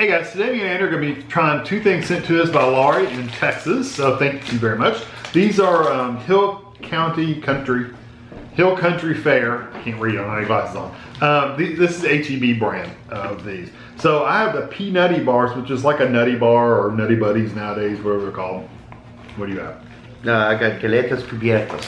Hey guys, today me and Andrew are going to be trying two things sent to us by Laurie in Texas, so thank you very much. These are Hill Country Fair. Can't read, I don't have any glasses on. This is HEB brand of these. So I have the P-Nutty Bars, which is like a nutty bar or nutty buddies nowadays, whatever they're called. What do you have? I got galletas Cubiertas.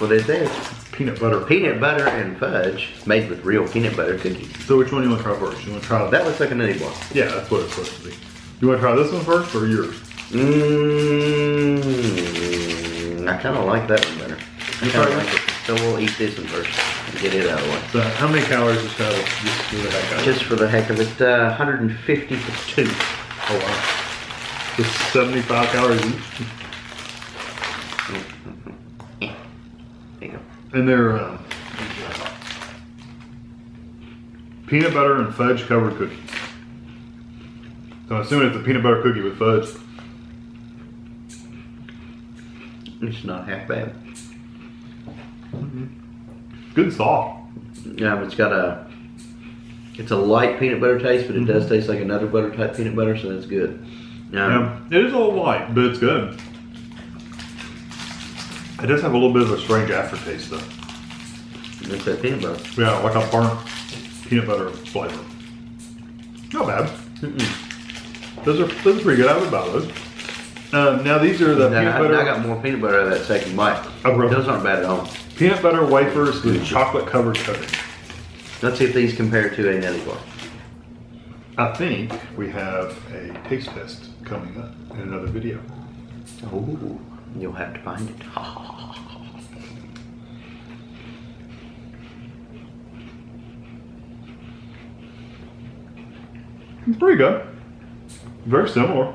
What is this? Peanut butter. Peanut butter and fudge. It's made with real peanut butter cookies. So which one do you want to try first? You want to try that looks like a nutty bar. Yeah, that's what it's supposed to be. You want to try this one first or yours? I kind of like that one better. I kind of like it. So we'll eat this one first and get it out of the way. So how many calories is that? Just for the heck of it. Just for the heck of it, 152. Oh wow. Just 75 calories each. And they're peanut butter and fudge covered cookies. So I'm assuming it's a peanut butter cookie with fudge. It's not half bad. Mm-hmm. Good soft. Yeah, but it's a light peanut butter taste, but it does taste like another butter type peanut butter, so that's good. Yeah, it is a little light, but it's good. It does have a little bit of a strange aftertaste though. It's that peanut butter. Yeah, like a burnt peanut butter flavor. Not bad. Mm-mm. Those are pretty good. I would buy those. Now these are the peanut butter. I got more peanut butter out of that second bite. Those aren't bad at all. Peanut butter wafers with chocolate covered coating. Let's see if these compare to a nutty bar. I think we have a taste test coming up in another video. Ooh. You'll have to find it. It's pretty good. Very similar.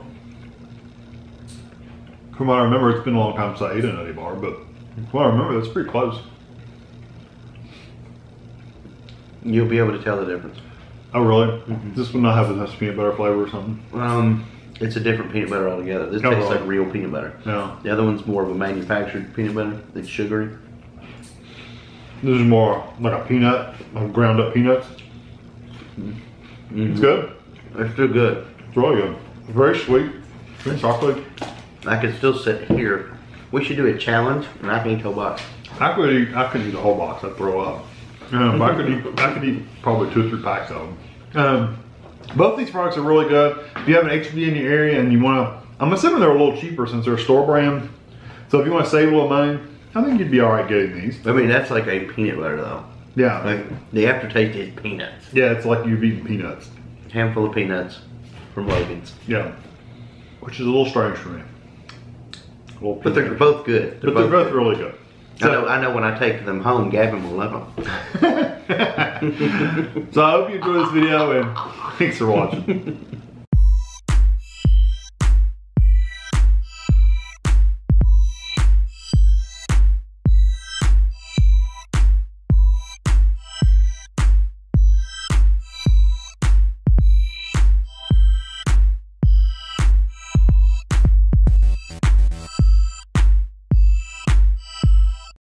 From what I remember, it's been a long time since I ate a nutty bar, but from what I remember, that's pretty close. You'll be able to tell the difference. Oh, really? Mm-hmm. This would not have enough peanut butter flavor or something. It's a different peanut butter altogether. This tastes like real peanut butter. Yeah. The other one's more of a manufactured peanut butter. It's sugary. This is more like a peanut, like ground up peanuts. Mm-hmm. It's good. It's still good. It's really good. It's very sweet. It's chocolate. I could still sit here. We should do a challenge, and I can eat a whole box. I could eat a whole box. I'd throw up. I could eat probably 2 or 3 packs of them. Both these products are really good. If you have an HEB in your area and you want to, I'm assuming they're a little cheaper since they're a store brand. So if you want to save a little money, I think you'd be all right getting these. I mean, that's like a peanut butter though. Yeah. Like the aftertaste is peanuts. Yeah, it's like you've eaten peanuts. A handful of peanuts from Logan's. Yeah. Which is a little strange for me. But they're both good. They're both really good. So, I know when I take them home, Gavin will love them. So I hope you enjoyed this video and thanks for watching.